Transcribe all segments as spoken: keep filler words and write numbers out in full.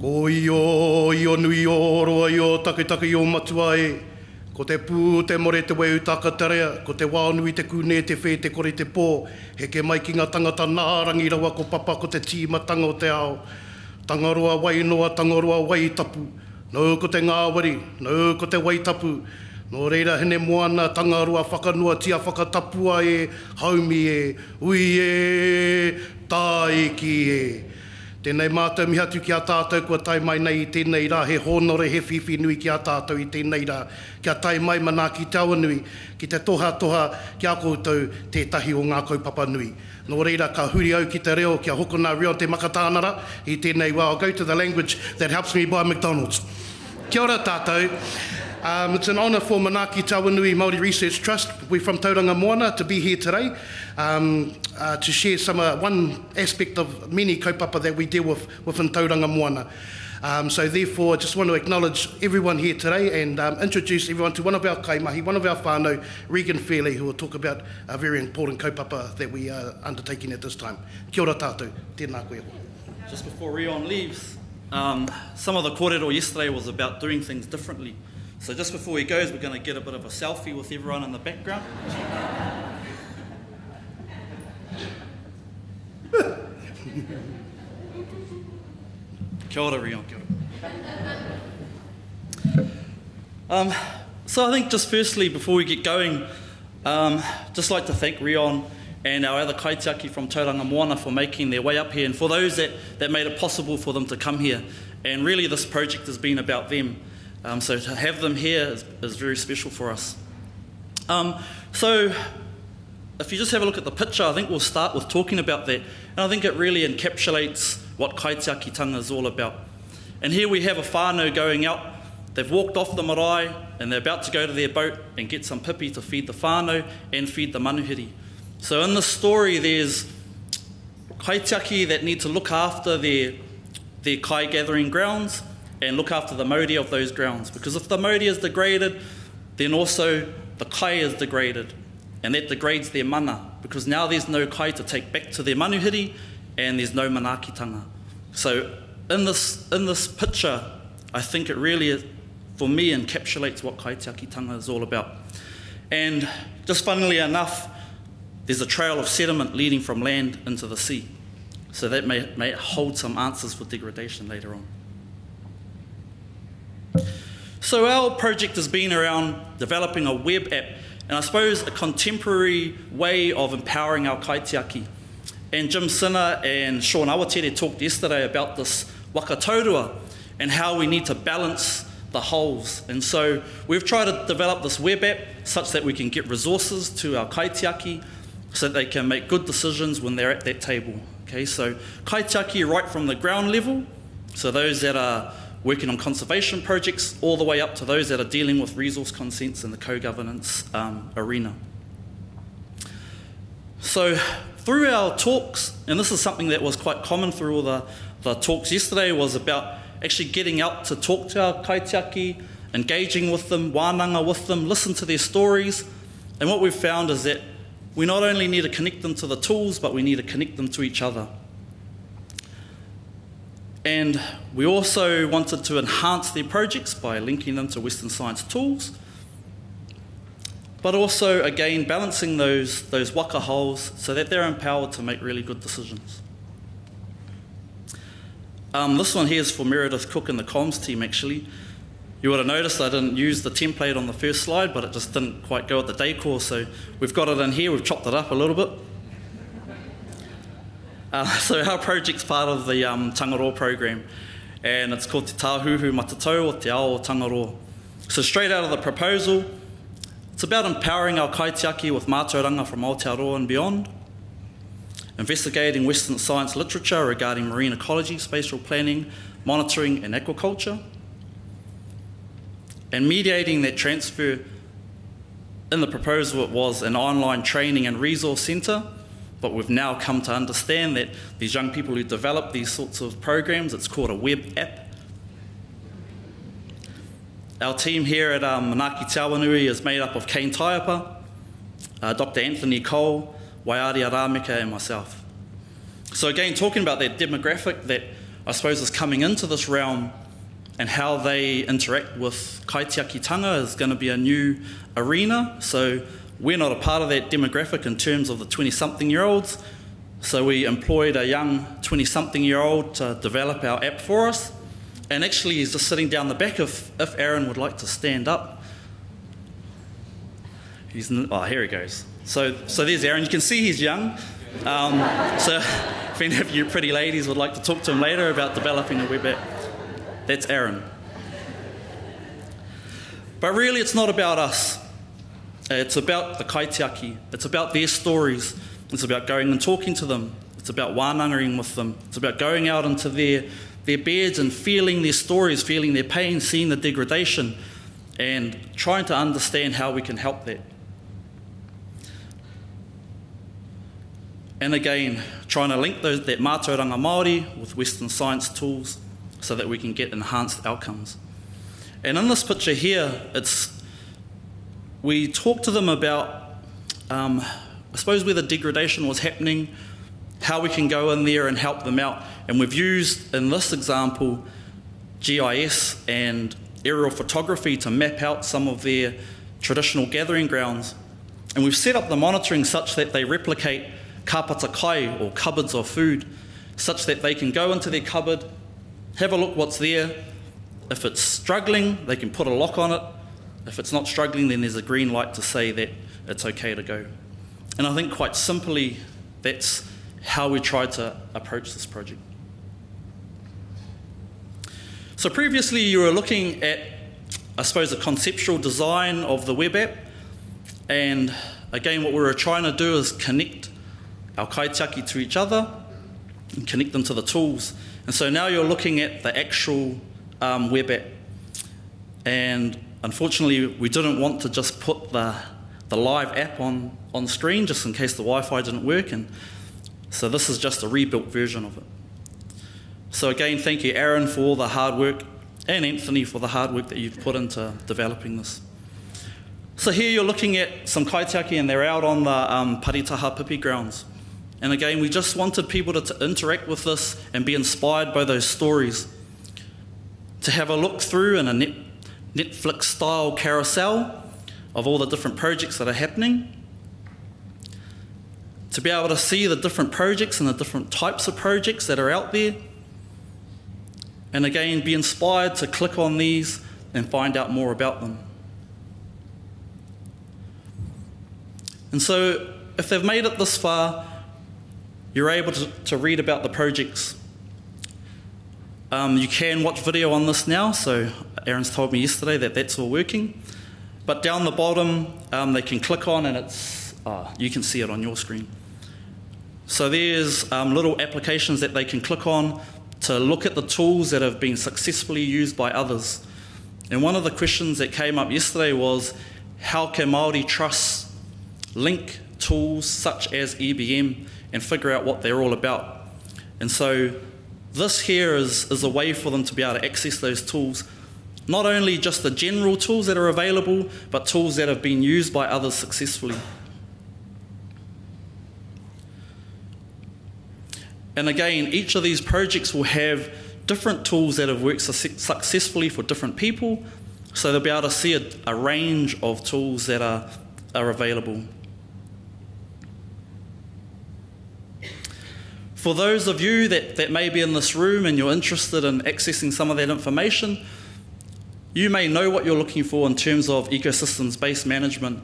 Ko io io nui oroa i o taketake o matua e, ko te pū te more te weu takatarea, ko te wānui te kūne te whē te kore te pō, heke mai ki ngā tangata nārangi rawa ko papa ko te tīmatanga o te ao. Tangaroa wainoa, tangaroa waitapu, nau ko te ngāwari, nau ko te waitapu, nō reira hene moana, tangaroa whakanua, tia whakatapua e, haumi e, ui e, tāiki e. Tēnei mātou miha tu ki a tātou kua tai mai nei i tēnei rā, he hōnore he whiwhi nui ki a tātou i tēnei rā. Kia tai mai Manaaki Te Awanui, ki te toha toha ki a koutou tētahi o ngā kaupapa nui. Nō reira, ka huri au ki te reo, kia hoko nā Rion te makatānara i tēnei wā. I'll go to the language that helps me buy McDonald's. Kia ora tātou. Um, it's an honour for Manaaki Te Awanui Māori Research Trust. We're from Tauranga Moana to be here today um, uh, to share some uh, one aspect of many kaupapa that we deal with within Tauranga Moana. Um, so therefore, I just want to acknowledge everyone here today and um, introduce everyone to one of our kaimahi, one of our whānau, Regan Fairlie, who will talk about a very important kaupapa that we are undertaking at this time. Kia ora tātou. Tēnā koe. Just before Rion leaves, um, some of the kōrero yesterday was about doing things differently. So just before he goes, we're going to get a bit of a selfie with everyone in the background. Kia ora, Rion. Kia ora. Um, so I think just firstly, before we get going, um, just like to thank Rion and our other kaitiaki from Tauranga Moana for making their way up here, and for those that, that made it possible for them to come here. And really this project has been about them. Um, so to have them here is, is very special for us. Um, so if you just have a look at the picture, I think we'll start with talking about that. And I think it really encapsulates what kaitiakitanga is all about. And here we have a whānau going out. They've walked off the marae and they're about to go to their boat and get some pipi to feed the whānau and feed the manuhiri. So in the story, there's kaitiaki that need to look after their, their kai gathering grounds and look after the mauri of those grounds. Because if the mauri is degraded, then also the kai is degraded. And that degrades their mana, because now there's no kai to take back to their manuhiri, and there's no manakitanga. So in this, in this picture, I think it really, is, for me, encapsulates what kaitiakitanga is all about. And just funnily enough, there's a trail of sediment leading from land into the sea. So that may, may hold some answers for degradation later on. So our project has been around developing a web app, and I suppose a contemporary way of empowering our kaitiaki. And Jim Sinner and Sean Awatere talked yesterday about this waka taurua and how we need to balance the wholes. And so we've tried to develop this web app such that we can get resources to our kaitiaki so that they can make good decisions when they're at that table. Okay, so kaitiaki right from the ground level, so those that are working on conservation projects, all the way up to those that are dealing with resource consents in the co-governance um, arena. So through our talks, and this is something that was quite common through all the, the talks yesterday, was about actually getting out to talk to our kaitiaki, engaging with them, wānanga with them, listen to their stories. And what we've found is that we not only need to connect them to the tools, but we need to connect them to each other. And we also wanted to enhance their projects by linking them to Western science tools, but also, again, balancing those, those waka holes so that they're empowered to make really good decisions. Um, this one here is for Meredith Cook and the comms team, actually. You would have noticed I didn't use the template on the first slide, but it just didn't quite go at the decor, so we've got it in here, we've chopped it up a little bit. Uh, so our project's part of the um, Tangaroa program, and it's called Te Tāhuhu Matatau o Te Ao Tangaroa. So straight out of the proposal, it's about empowering our kaitiaki with matauranga from Aotearoa and beyond, investigating Western science literature regarding marine ecology, spatial planning, monitoring and aquaculture, and mediating that transfer. In the proposal it was an online training and resource centre, but we've now come to understand that these young people who develop these sorts of programs, it's called a web app. Our team here at um, Manaaki Te Awanui is made up of Kane Taiapa, uh, Doctor Anthony Cole, Waiari Aramika and myself. So again, talking about that demographic that I suppose is coming into this realm and how they interact with kaitiakitanga is going to be a new arena. So we're not a part of that demographic in terms of the twenty-something-year-olds. So we employed a young twenty-something-year-old to develop our app for us. And actually, he's just sitting down the back. If, if Aaron would like to stand up. He's, oh, here he goes. So, so there's Aaron. You can see he's young. Um, so if any of you pretty ladies would like to talk to him later about developing a web app, that's Aaron. But really, it's not about us. It's about the kaitiaki. It's about their stories. It's about going and talking to them. It's about wānangering with them. It's about going out into their their beds and feeling their stories, feeling their pain, seeing the degradation, and trying to understand how we can help that. And again, trying to link those, that mātauranga Māori with Western science tools so that we can get enhanced outcomes. And in this picture here, it's, we talk to them about, um, I suppose, where the degradation was happening, how we can go in there and help them out. And we've used, in this example, G I S and aerial photography to map out some of their traditional gathering grounds. And we've set up the monitoring such that they replicate kāpata kai, or cupboards of food, such that they can go into their cupboard, have a look what's there. If it's struggling, they can put a lock on it. If it's not struggling, then there's a green light to say that it's okay to go. And I think quite simply, that's how we tried to approach this project. So previously you were looking at, I suppose, a conceptual design of the web app. And again, what we were trying to do is connect our kaitiaki to each other and connect them to the tools. And so now you're looking at the actual um, web app. And unfortunately, we didn't want to just put the, the live app on, on screen just in case the Wi-Fi didn't work. And so this is just a rebuilt version of it. So again, thank you, Aaron, for all the hard work, and Anthony for the hard work that you've put into developing this. So here you're looking at some kaitiaki, and they're out on the um, Paritaha Pipi grounds. And again, we just wanted people to, to interact with this and be inspired by those stories. To have a look through in a net, Netflix-style carousel of all the different projects that are happening. To be able to see the different projects and the different types of projects that are out there. And again, be inspired to click on these and find out more about them. And so, if they've made it this far, you're able to, to read about the projects. Um, you can watch video on this now, so Aaron's told me yesterday that that's all working. But down the bottom, um, they can click on and it's, oh, you can see it on your screen. So there's um, little applications that they can click on to look at the tools that have been successfully used by others. And one of the questions that came up yesterday was, how can Māori trusts link tools such as E B M and figure out what they're all about? And so this here is, is a way for them to be able to access those tools, not only just the general tools that are available, but tools that have been used by others successfully. And again, each of these projects will have different tools that have worked su successfully for different people, so they'll be able to see a, a range of tools that are, are available. For those of you that, that may be in this room and you're interested in accessing some of that information, you may know what you're looking for in terms of ecosystems-based management.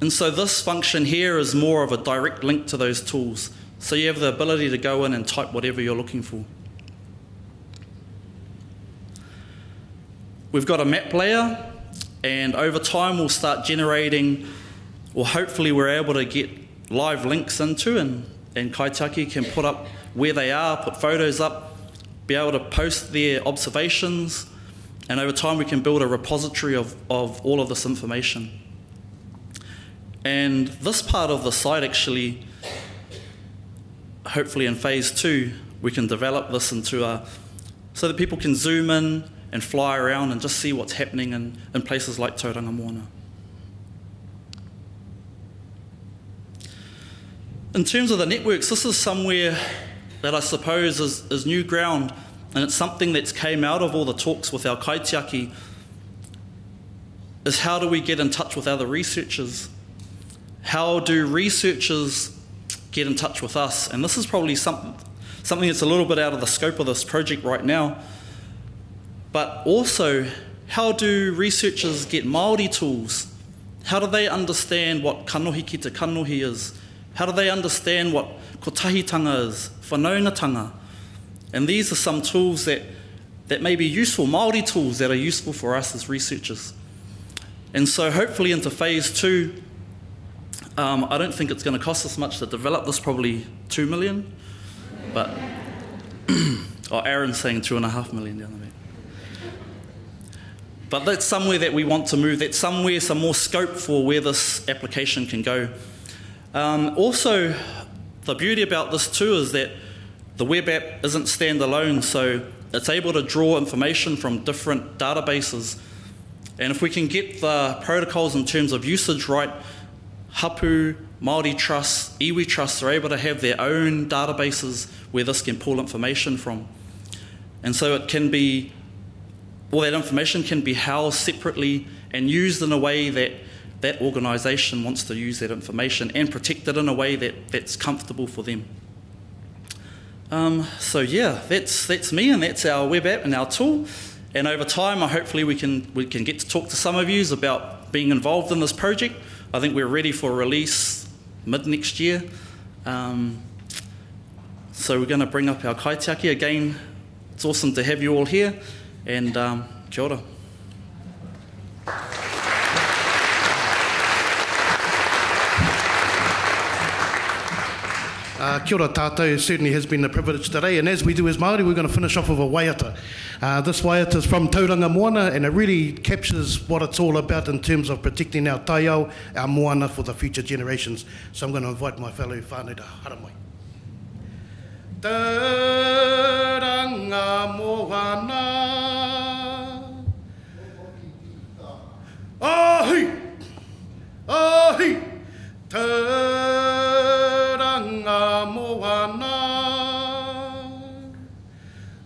And so this function here is more of a direct link to those tools. So you have the ability to go in and type whatever you're looking for. We've got a map layer, and over time we'll start generating, or hopefully we're able to get live links into, and, and kaitiaki can put up where they are, put photos up, be able to post their observations, and over time we can build a repository of, of all of this information. And this part of the site actually, hopefully in phase two, we can develop this into a, so that people can zoom in and fly around and just see what's happening in, in places like Tauranga Moana. In terms of the networks, this is somewhere that I suppose is, is new ground, and it's something that's came out of all the talks with our kaitiaki, is how do we get in touch with other researchers? How do researchers get in touch with us? And this is probably something, something that's a little bit out of the scope of this project right now, but also how do researchers get Māori tools? How do they understand what kanohi ki te kanohi is? How do they understand what kotahitanga is, whanaunatanga? And these are some tools that, that may be useful, Māori tools that are useful for us as researchers. And so hopefully into phase two, um, I don't think it's going to cost us much to develop this, probably two million, but, oh, Aaron's saying two and a half million down the way. But that's somewhere that we want to move, that's somewhere, some more scope for where this application can go. Um, also, the beauty about this too is that the web app isn't standalone, so it's able to draw information from different databases. And if we can get the protocols in terms of usage right, Hapu, Māori Trust, Iwi Trust are able to have their own databases where this can pull information from. And so it can be, all that information can be housed separately and used in a way that that organisation wants to use that information, and protected in a way that, that's comfortable for them. Um, so yeah, that's, that's me, and that's our web app and our tool. And over time, uh, hopefully we can, we can get to talk to some of you about being involved in this project. I think we're ready for release mid-next year. Um, so we're going to bring up our kaitiaki again. It's awesome to have you all here, and um, kia ora. Uh, kia ora tātou, it certainly has been a privilege today, and as we do as Māori, we're going to finish off with a waiata. Uh, this waiata is from Tauranga Moana, and it really captures what it's all about in terms of protecting our taiao, our moana for the future generations. So I'm going to invite my fellow whānau to haramai. Tauranga Moana, ahi, ahi, Tauranga Moana,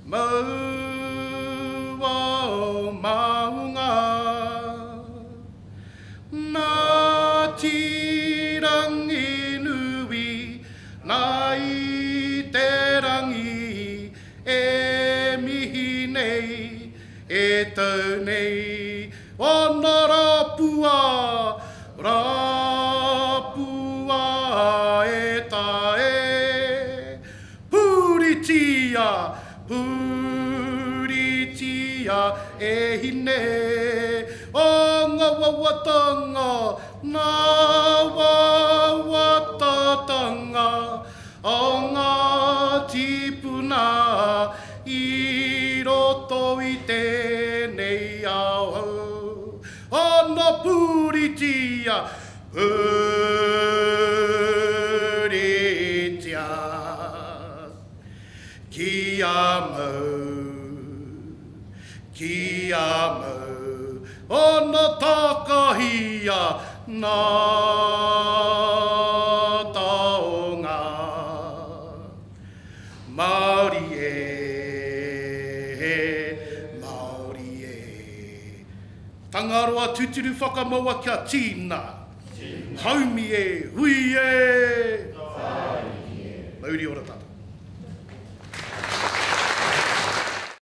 maua o maunga, ngāti rangi nui, nai te rangi e mihi nei, e tau nei, ona rapua, rapua e tae, puritia, puritia e hine, o ngā wawatanga, ngā wawatatanga, o ngā tipuna, I roto I tēnei au. Ana puritia, puritia, ki a mau, ki a mau, ana takahia, nā taonga, Māori Tangaroa tuturu whakamaua kia tīna. Haumi e, hui e. Mauri ora tātou.